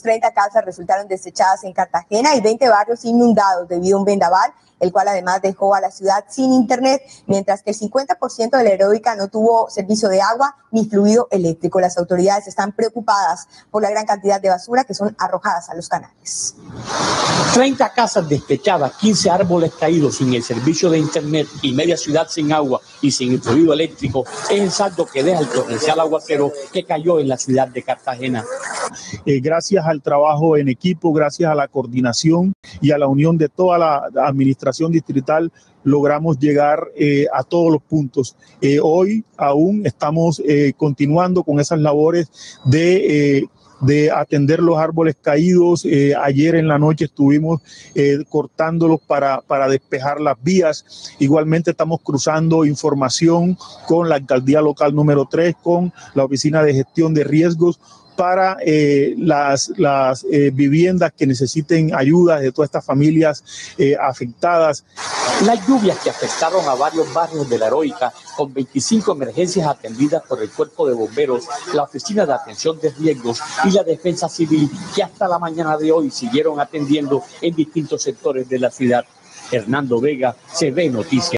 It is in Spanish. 30 casas resultaron desechadas en Cartagena y 20 barrios inundados debido a un vendaval, el cual además dejó a la ciudad sin internet, mientras que el 50% de la Heroica no tuvo servicio de agua ni fluido eléctrico. Las autoridades están preocupadas por la gran cantidad de basura que son arrojadas a los canales. 30 casas despechadas, 15 árboles caídos, sin el servicio de internet y media ciudad sin agua y sin el fluido eléctrico es el saldo que deja el torrencial aguacero que cayó en la ciudad de Cartagena. Gracias al trabajo en equipo, gracias a la coordinación y a la unión de toda la administración distrital, logramos llegar a todos los puntos. Hoy aún estamos continuando con esas labores de atender los árboles caídos. Ayer en la noche estuvimos cortándolos para despejar las vías. Igualmente estamos cruzando información con la alcaldía local número 3, con la oficina de gestión de riesgos, para las viviendas que necesiten ayuda de todas estas familias afectadas. Las lluvias que afectaron a varios barrios de la Heroica, con 25 emergencias atendidas por el Cuerpo de Bomberos, la Oficina de Atención de Riesgos y la Defensa Civil, que hasta la mañana de hoy siguieron atendiendo en distintos sectores de la ciudad. Hernando Vega, CB Noticias.